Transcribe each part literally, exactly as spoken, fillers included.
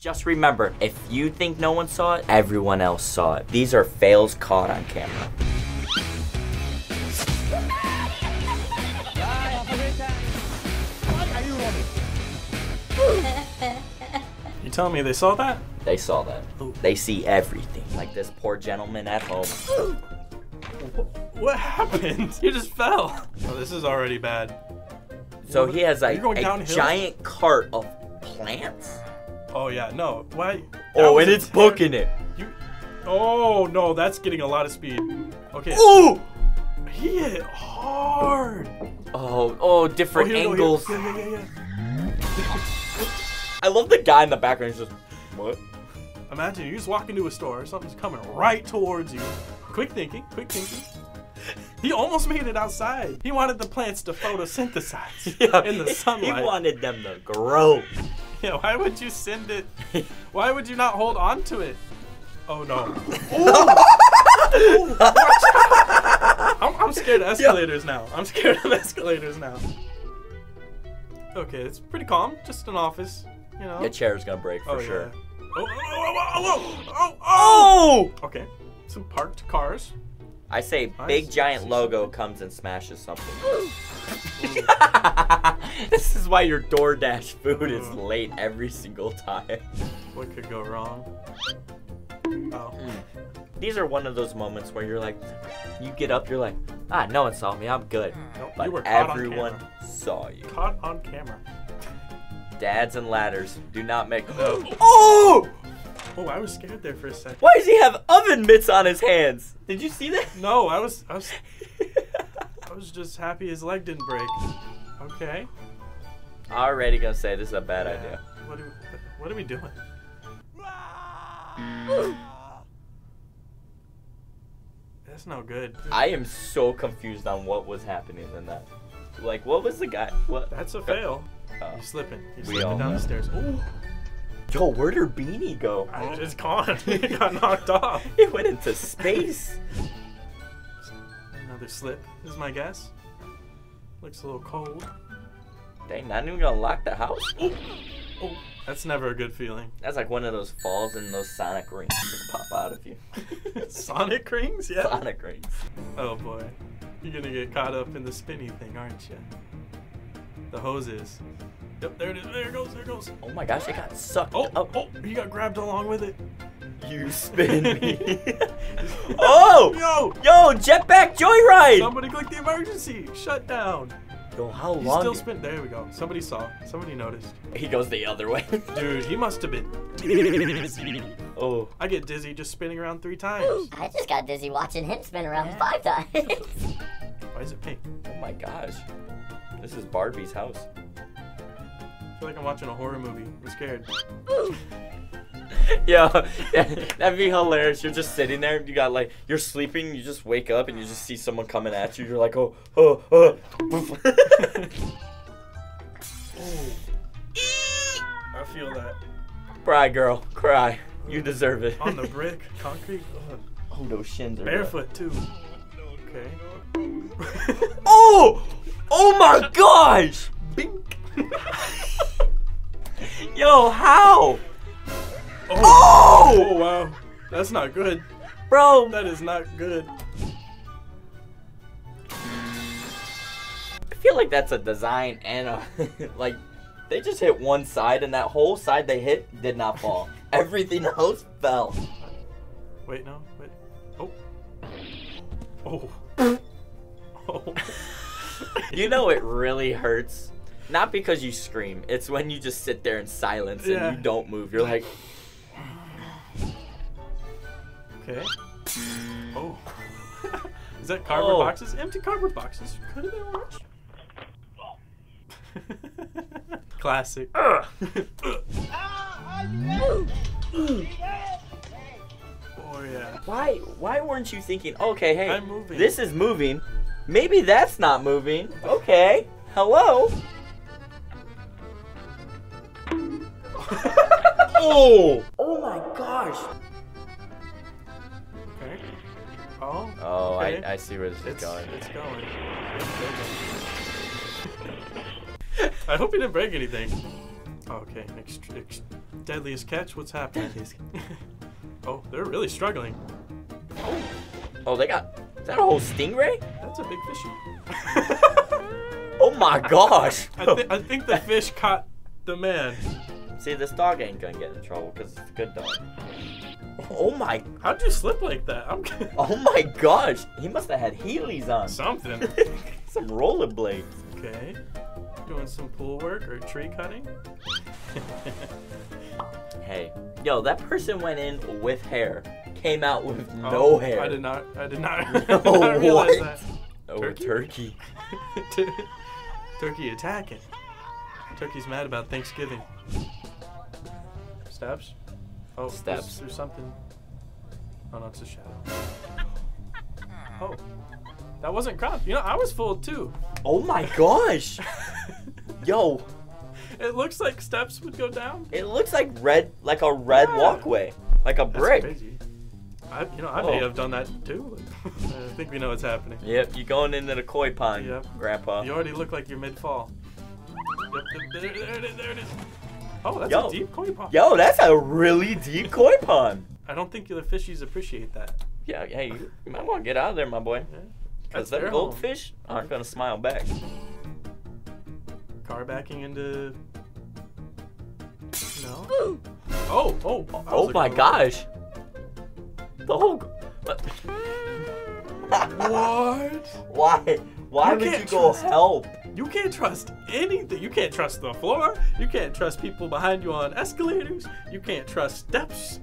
Just remember, if you think no one saw it, everyone else saw it. These are fails caught on camera. You telling me they saw that? They saw that. Ooh. They see everything. Like this poor gentleman at home. Ooh. What happened? You just fell. Oh, this is already bad. So he has like a giant cart of plants. Oh yeah, no, why? Oh, and it's booking it. You, oh no, that's getting a lot of speed. Okay. Ooh! He hit hard. Oh, oh, different oh, here, angles. No, yeah, yeah, yeah, yeah. I love the guy in the background. He's just, what? Imagine you just walk into a store, something's coming right towards you. Quick thinking, quick thinking. He almost made it outside. He wanted the plants to photosynthesize yeah, in the sunlight. He wanted them to grow. Yeah, why would you send it? Why would you not hold on to it? Oh no. Ooh. Ooh, I'm, I'm scared of escalators yeah. now. I'm scared of escalators now. Okay, it's pretty calm. Just an office, you know. Your chair's gonna break for oh, sure. Yeah. Oh, oh, oh, oh, oh, oh, oh! Okay, some parked cars. I say I big see, giant see, logo see. comes and smashes something. This is why your DoorDash food is late every single time. What could go wrong? Oh. Mm. These are one of those moments where you're like, you get up, you're like, ah, no one saw me, I'm good. Nope, but you were caught everyone on camera. saw you. Caught on camera. Dads and ladders do not make. No. Oh! Oh, I was scared there for a second. Why does he have oven mitts on his hands? Did you see that? No, I was, I was, I was just happy his leg didn't break. Okay. Already gonna say this is a bad yeah. idea. What are we, what are we doing? That's no good. I am so confused on what was happening in that. Like, what was the guy? What? That's a fail. Uh, You're slipping. You're slipping down know. the stairs. Ooh. Yo, where'd her beanie go? I was just gone. It got knocked off. It went into space. Another slip, is my guess. Looks a little cold. Dang, not even gonna lock the house. Ooh. Ooh. That's never a good feeling. That's like one of those falls and those sonic rings just pop out of you. Sonic rings? Yeah. Sonic rings. Oh boy. You're gonna get caught up in the spinny thing, aren't you? The hoses. Yep, there it is. There it goes. There it goes. Oh my gosh, it got sucked oh, up. Oh, you got grabbed along with it. You spin me. Oh! Yo! Yo, jetpack joyride! Somebody click the emergency. Shut down. Yo, how long? He's still spin. There we go. Somebody saw. Somebody noticed. He goes the other way. Dude, he must have been. Oh. I get dizzy just spinning around three times. I just got dizzy watching him spin around yeah. five times. Why is it pink? Oh my gosh. This is Barbie's house. I feel like I'm watching a horror movie. I'm scared. Yo, that'd be hilarious. You're just sitting there. You got like, you're sleeping. You just wake up and you just see someone coming at you. You're like, oh, oh, oh. I feel that. Cry, girl. Cry. You deserve it. On the brick, concrete. Ugh. Oh, those shins are barefoot, too. Okay. Oh! Oh my gosh! Bink. Yo, how? Oh. Oh! Oh, wow. That's not good. Bro. That is not good. I feel like that's a design and a, like, they just hit one side and that whole side they hit did not fall. Everything else fell. Wait, no, wait. Oh. Oh. Oh. You know it really hurts. Not because you scream. It's when you just sit there in silence and yeah. you don't move. You're like... Okay. Oh. Is that cardboard oh. boxes? Empty cardboard boxes. Could have been orange. Classic. Uh. Oh, yeah. Why, why weren't you thinking, okay, hey, I'm moving. This is moving. Maybe that's not moving. Okay. Hello? Oh! Oh my gosh! Okay. Oh. Oh, okay. I, I see where this it's, is going. It's going. I hope you didn't break anything. Okay, ex ex deadliest catch? What's happening? Deadliest. Oh, they're really struggling. Oh. Oh, they got... Is that a whole stingray? That's a big fish. Oh my gosh! I, th I think the fish caught the man. See, this dog ain't gonna get in trouble because it's a good dog. Oh my... How'd you slip like that? I'm... Oh my gosh! He must have had Heelys on. Something. Some rollerblades. Okay. Doing some pool work or tree cutting? Hey. Yo, that person went in with hair. Came out with oh, no hair. I did not... I did not, I did not oh, realize what? That. Oh, turkey? Turkey. Turkey attacking. Turkey's mad about Thanksgiving. Steps? Oh, steps. There's something. Oh no, it's a shadow. Oh. That wasn't crop. You know, I was fooled too. Oh my gosh! Yo. It looks like steps would go down. It looks like red, like a red yeah. walkway. Like a brick. That's crazy. I, you know, I oh. may have done that too. I think we know what's happening. Yep, you're going into the koi pond, yep. Grandpa. You already look like you're mid-fall. Yep, there, there it is, there it is. Oh, that's yo. a deep koi pond. Yo, that's a really deep koi pond. I don't think the fishies appreciate that. Yeah, hey, you might want to get out of there, my boy. Because yeah. them goldfish home. aren't going to smile back. Car backing into... No? Ooh. Oh, oh. Oh my gosh. One. The whole... What? Why? Why you would you go help? You can't trust anything. You can't trust the floor. You can't trust people behind you on escalators. You can't trust steps.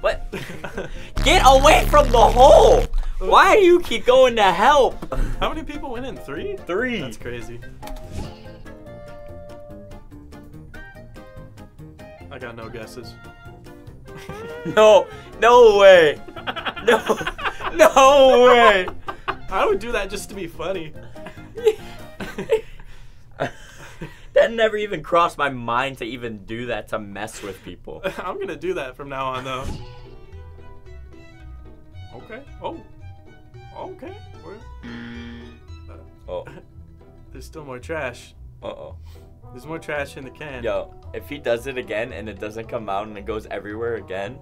What? Get away from the hole! Why do you keep going to help? How many people went in? Three? Three. That's crazy. I got no guesses. No, no way. No, no way. I would do that just to be funny. That never even crossed my mind to even do that to mess with people. I'm going to do that from now on, though. Okay. Oh. Okay. Where? Oh. There's still more trash. Uh-oh. There's more trash in the can. Yo, if he does it again and it doesn't come out and it goes everywhere again,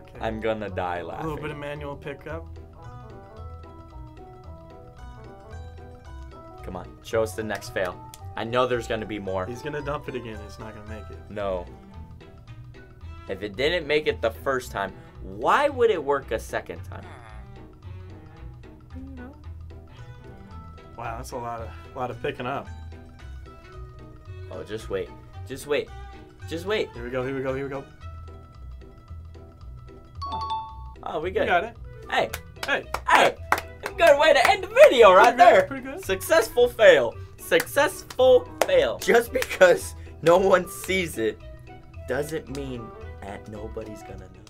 okay. I'm gonna die laughing. A little bit of manual pickup. Come on, show us the next fail. I know there's gonna be more. He's gonna dump it again. It's not gonna make it. No. If it didn't make it the first time, why would it work a second time? Wow, that's a lot of a lot of picking up. Oh, just wait. Just wait. Just wait. Here we go, here we go, here we go. Oh, we good. We got it. Hey. Hey. Hey. Good way to end the video right there. Pretty good. Successful fail. Successful fail. Just because no one sees it doesn't mean that nobody's gonna know.